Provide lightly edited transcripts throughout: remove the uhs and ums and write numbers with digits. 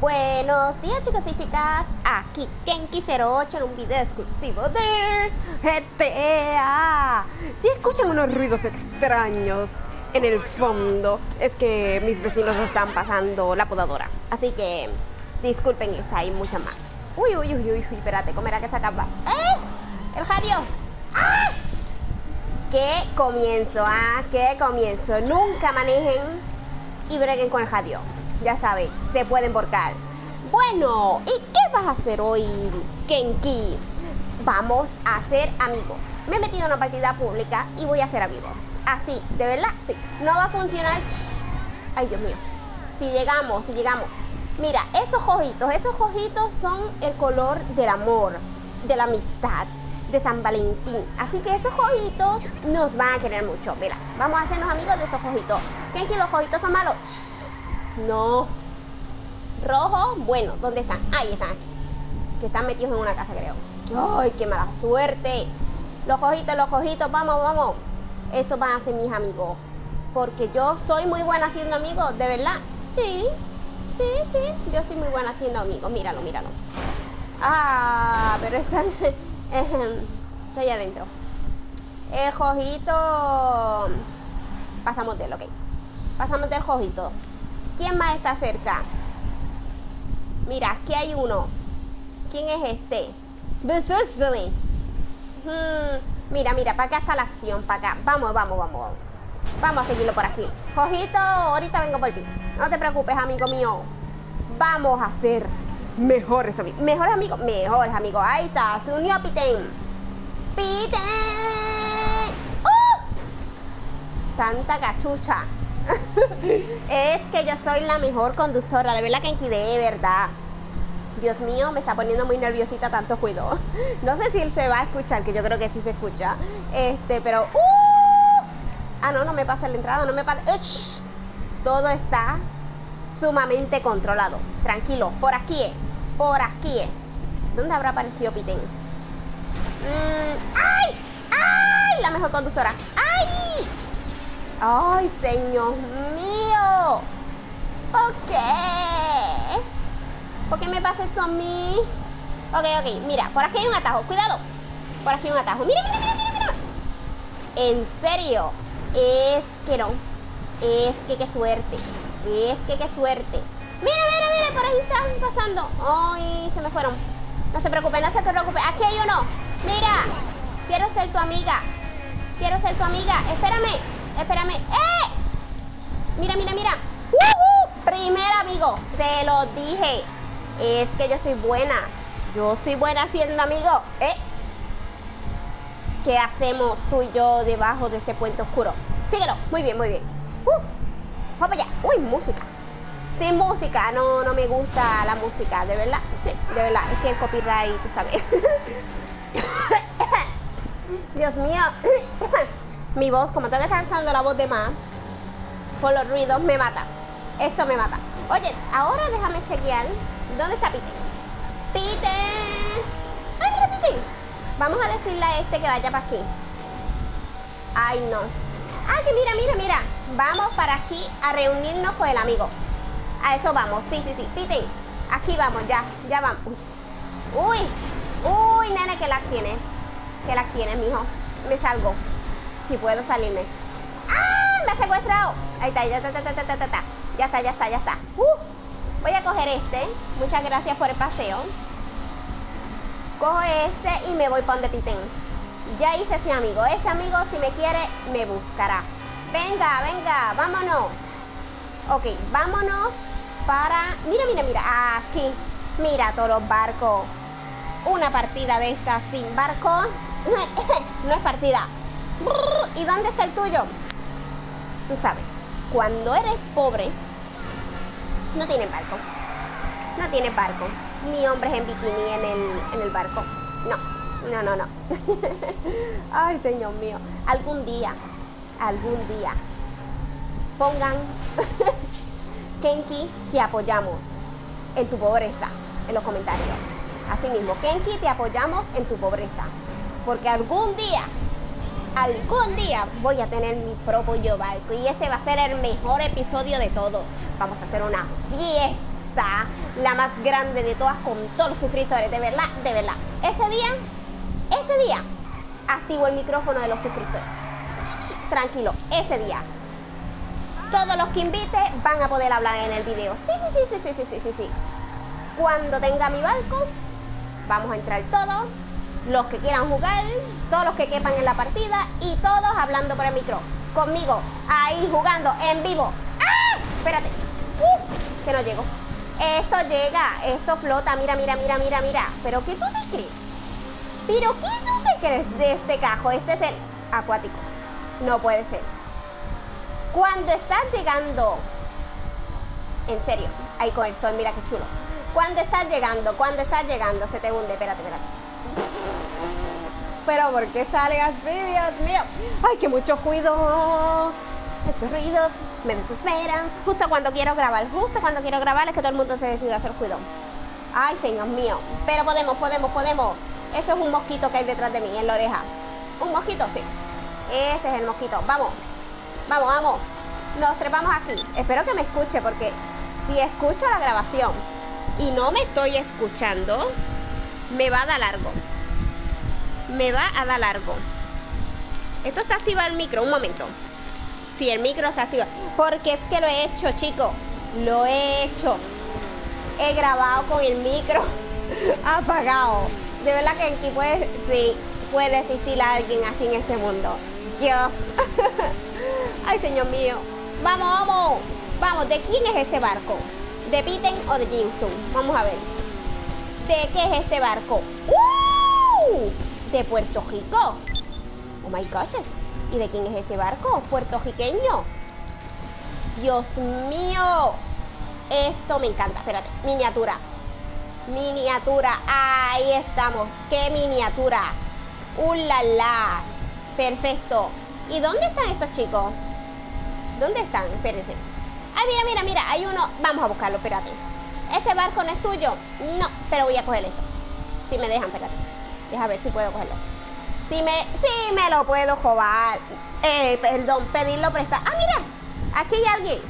Buenos días, chicos y chicas, aquí Kenki08 en un video exclusivo de GTA. Si escuchan unos ruidos extraños en el fondo, es que mis vecinos están pasando la podadora, así que disculpen, está ahí mucha más. Uy, espérate, ¿cómo era que se acaba? ¡Eh! ¡El jadio! ¡Ah! ¡Qué comienzo! ¡Qué comienzo! Nunca manejen y breguen con el jadio. Ya saben, se pueden borcar. Bueno, ¿y qué vas a hacer hoy, Kenki? Vamos a hacer amigos. Me he metido en una partida pública y voy a hacer amigos. Así, de verdad, sí. No va a funcionar. Ay, Dios mío. Si llegamos. Mira, esos ojitos son el color del amor, de la amistad, de San Valentín. Así que estos ojitos nos van a querer mucho. Mira, vamos a hacernos amigos de esos ojitos. Kenki, los ojitos son malos. No. Rojo, bueno, ¿dónde están? Ahí están, aquí. Que están metidos en una casa, creo. ¡Ay, qué mala suerte! Los ojitos, vamos. Estos van a ser mis amigos. Porque yo soy muy buena haciendo amigos, de verdad. Sí. Yo soy muy buena haciendo amigos. Míralo. Ah, pero están... está allá adentro. El ojito... Pasamos de él, ok. Pasamos del ojito. ¿Quién más está cerca? Mira, aquí hay uno. ¿Quién es este? Mira, para acá está la acción, para acá. Vamos. Vamos a seguirlo por aquí. Jojito, ahorita vengo por ti. No te preocupes, amigo mío. Vamos a ser mejores amigos. Mejores amigos. Ahí está, se unió Pitén. Santa cachucha. Es que yo soy la mejor conductora, de verdad, Kenki, de verdad. Dios mío, me está poniendo muy nerviosita tanto ruido. No sé si se va a escuchar, que yo creo que sí se escucha. Pero... no me pasa la entrada, no me pasa... ¡Ush! Todo está sumamente controlado. Tranquilo, por aquí. ¿Dónde habrá aparecido Pitén? ¡Ay! La mejor conductora. ¡Ay! ¡Ay, señor mío! ¿Por qué me pasa esto a mí? Ok, mira, por aquí hay un atajo, cuidado. Mira. En serio, qué suerte. Mira, por ahí están pasando. Ay, se me fueron. No se preocupen, aquí hay uno. Mira, quiero ser tu amiga, espérame. ¡Eh! Mira. ¡Woohoo! Primer amigo. Se lo dije. Es que yo soy buena. Siendo amigo. ¿Qué hacemos tú y yo debajo de este puente oscuro? Síguelo. Muy bien. Vamos allá. Uy, música. Sin música. No me gusta la música. De verdad. Sí. Es que el copyright, tú sabes. Dios mío. Mi voz, como estoy descansando la voz de más por los ruidos, me mata. Esto me mata. Oye, ahora déjame chequear. ¿Dónde está Pitén? ¡Ay, mira Pitén! Vamos a decirle a este que vaya para aquí. ¡Ay, no! ¡Ay, que mira! Vamos para aquí a reunirnos con el amigo. A eso vamos. Sí. Pitén, aquí vamos, ya vamos. Uy, nene, que las tienes, mijo. Me salgo. Si puedo salirme. ¡Ah! Me ha secuestrado. Ahí está, ya está. Ya está. Voy a coger este. Muchas gracias por el paseo. Cojo este y me voy para donde Pitén. Ya hice ese amigo. Este amigo, si me quiere, me buscará. Venga, vámonos. Ok, vámonos para... Mira, aquí. Mira todos los barcos. Una partida de estas sin barco. No es partida. ¿Y dónde está el tuyo? Tú sabes, cuando eres pobre, no tienes barco, ni hombres en bikini en el barco. No. Ay, señor mío. Algún día pongan Kenki, te apoyamos en tu pobreza, en los comentarios. Así mismo, Kenki, te apoyamos en tu pobreza, porque algún día voy a tener mi propio barco y ese va a ser el mejor episodio de todo. Vamos a hacer una fiesta la más grande de todas con todos los suscriptores, de verdad, de verdad. Este día, activo el micrófono de los suscriptores. Tranquilo, ese día. Todos los que invite van a poder hablar en el video. Sí. Cuando tenga mi barco, vamos a entrar todos, los que quieran jugar, todos los que quepan en la partida y todos hablando por el micro. Conmigo, ahí jugando, en vivo. ¡Ah! Espérate. Que no llego. Esto llega, esto flota, mira. Pero ¿qué tú te crees? De este cajo, este es el acuático. No puede ser. Cuando estás llegando, en serio, ahí con el sol, mira qué chulo. Cuando estás llegando, se te hunde, espérate. Pero ¿por qué sale así, Dios mío? Ay, que muchos ruidos. Estos ruidos me desesperan. Justo cuando quiero grabar es que todo el mundo se decide hacer ruido. Ay, señor mío. Pero podemos. Eso es un mosquito que hay detrás de mí, en la oreja. ¿Un mosquito? Sí. Este es el mosquito. Vamos. Nos trepamos aquí. Espero que me escuche, porque si escucho la grabación y no me estoy escuchando, me va a dar largo. Esto está activado el micro, un momento. Sí, el micro está activado. Porque es que lo he hecho, chicos. Lo he hecho. He grabado con el micro apagado. De verdad que aquí puede existir a alguien así en este mundo. Yo. Ay, señor mío. Vamos. ¿De quién es este barco? ¿De Pitén o de Jimson? Vamos a ver. ¿De qué es este barco? ¡Uh! De Puerto Rico. Oh my gosh. ¿Y de quién es este barco? Puertorriqueño. Dios mío. Esto me encanta. Espérate. Miniatura, ahí estamos. ¡Qué miniatura! ¡Ulala! Perfecto. ¿Y dónde están estos chicos? ¿Dónde están? Espérense. Ay, mira, hay uno. Vamos a buscarlo, espérate. ¿Este barco no es tuyo? No, pero voy a coger esto. Si me dejan, espérate. Deja ver si puedo cogerlo. Si me lo puedo robar. Perdón, pedirlo prestado. Ah, mira, aquí hay alguien.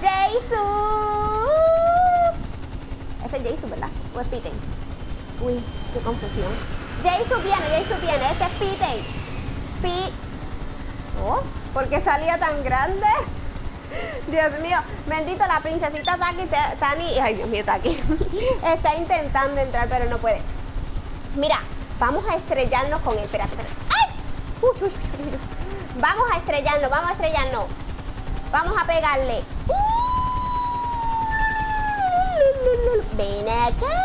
¡Jesús! Es el Jason, ¿verdad? ¿O es Pitén? Uy, qué confusión. Jason viene. Este es Pitén. Oh, ¿por qué salía tan grande? Dios mío. Bendito, la princesita Tani. Ay, Dios mío, está aquí. Está intentando entrar, pero no puede. Mira, vamos a estrellarnos con él. Espérate. ¡Ay! Uy. Vamos a estrellarnos. Vamos a pegarle. Ven acá.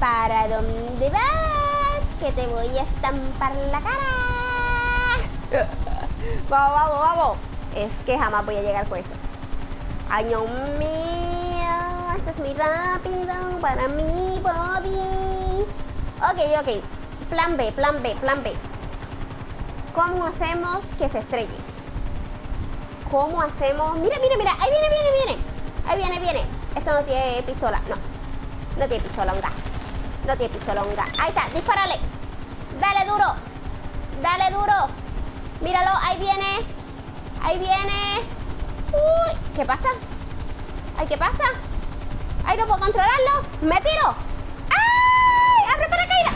¿Para dónde vas? Que te voy a estampar la cara. Vamos. Es que jamás voy a llegar con esto. Ay, Dios mío. Esto es muy rápido para mi body. Ok. Plan B. ¿Cómo hacemos que se estrelle? ¿Cómo hacemos? Mira. Ahí viene. Esto no tiene pistola, no tiene pistolonga. Ahí está, dispárale. Dale duro. Míralo, ahí viene. Uy, ¿qué pasa? Ay, no puedo controlarlo. Me tiro. ¡Ay! ¡Abre paracaídas!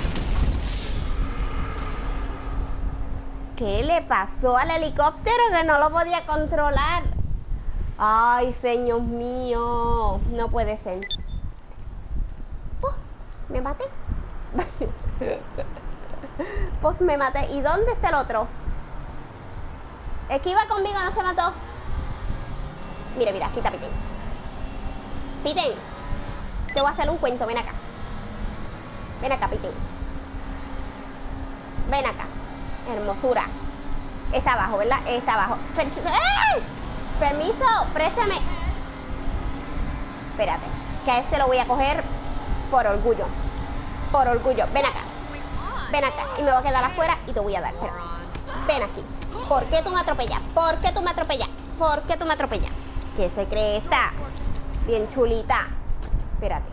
¿Qué le pasó al helicóptero que no lo podía controlar? Ay, señor mío, no puede ser. Me maté. ¿Y dónde está el otro? El que iba conmigo no se mató. Mira, aquí está Pitén. Pitén, te voy a hacer un cuento, ven acá, Pitén. Ven acá, hermosura. Está abajo, ¿verdad? ¡Ay! Permiso, préstame. Espérate, que a este lo voy a coger por orgullo. Ven acá. Y me voy a quedar afuera y te voy a dar. Espérate. Ven aquí. ¿Por qué tú me atropellas? ¿Qué se cree esta? Bien chulita. Espérate.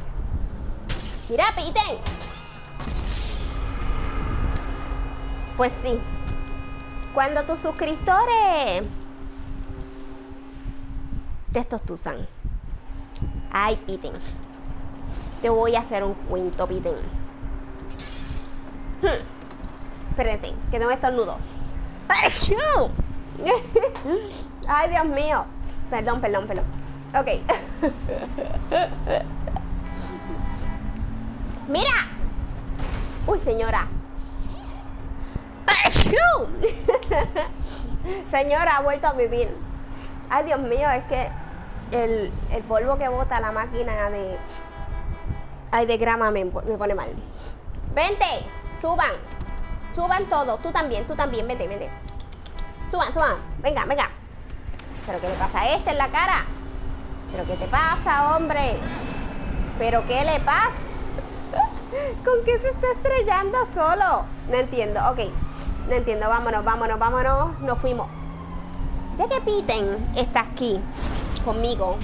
Mira, Pitén. Pues sí. Cuando tus suscriptores... estos Tusan Ay, Pitén, te voy a hacer un cuento, Pitén. Espérate, que tengo estornudo. Ay, Dios mío. Perdón. Ok. Mira. Uy, señora. Señora, ha vuelto a vivir. Ay, Dios mío, es que el polvo que bota la máquina de... Ay, de grama me pone mal. Vente, suban todos. Tú también, vente. Suban, venga. ¿Pero qué le pasa a este en la cara? ¿Pero qué te pasa, hombre? ¿Pero qué le pasa? ¿Con qué se está estrellando solo? No entiendo, ok. No entiendo, vámonos. Nos fuimos. Ya que Pitén está aquí conmigo,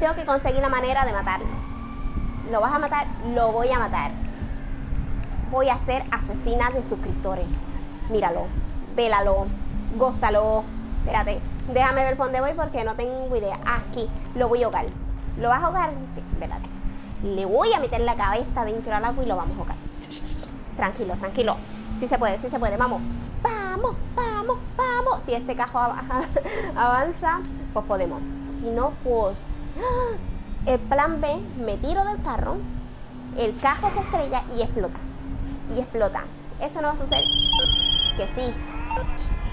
tengo que conseguir la manera de matarlo. ¿Lo vas a matar? Lo voy a matar. Voy a ser asesina de suscriptores. Míralo, vélalo, gózalo. Espérate, déjame ver por dónde voy porque no tengo idea. Aquí, lo voy a ahogar. ¿Lo vas a ahogar? Sí, espérate. Le voy a meter la cabeza dentro del agua y lo vamos a ahogar. Tranquilo. Sí se puede, vamos. Si este cajo avanza, pues podemos. Si no, pues... El plan B, me tiro del carro, el cajo se estrella y explota. Eso no va a suceder. Que sí.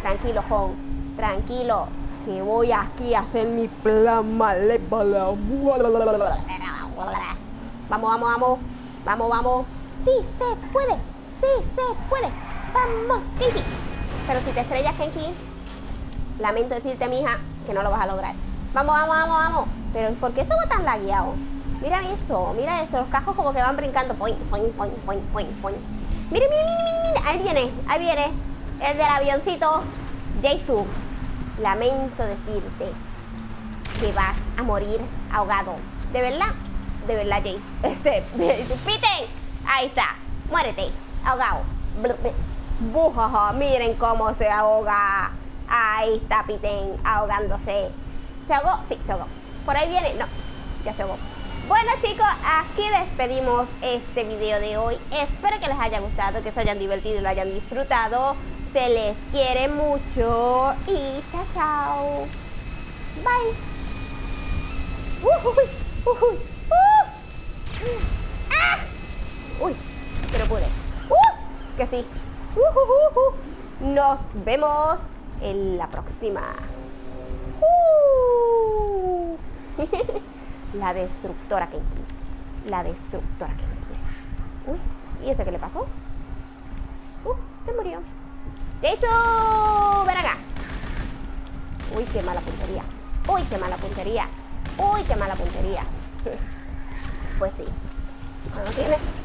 Tranquilo, John. Tranquilo. Que voy aquí a hacer mi plan malévolo. Vamos. Sí se puede. Vamos, Kenki. Pero si te estrellas, Kenki, lamento decirte, mija, que no lo vas a lograr. Vamos. Pero ¿por qué estaba tan lagueado? Mira eso. Los cajos como que van brincando. Poin. Mire. Ahí viene. El del avioncito. Jaisu, lamento decirte que vas a morir ahogado. De verdad, Jaisu. Pitén. Ahí está. Muérete. Ahogado. Bujaja. Miren cómo se ahoga. Ahí está Pitén ahogándose. ¿Se ahogó? Sí, se ahogó. Por ahí viene. No, ya se ahogó. Bueno, chicos, aquí despedimos este video de hoy. Espero que les haya gustado, que se hayan divertido y lo hayan disfrutado. Se les quiere mucho. Y chao. Bye. Uy, pero pude. Que sí. Nos vemos en la próxima. La destructora Kenki. Uy, ¿y ese qué le pasó? Se murió. ¡Jaisu! ¡Ven acá! Uy, qué mala puntería. Pues sí. ¿No tiene?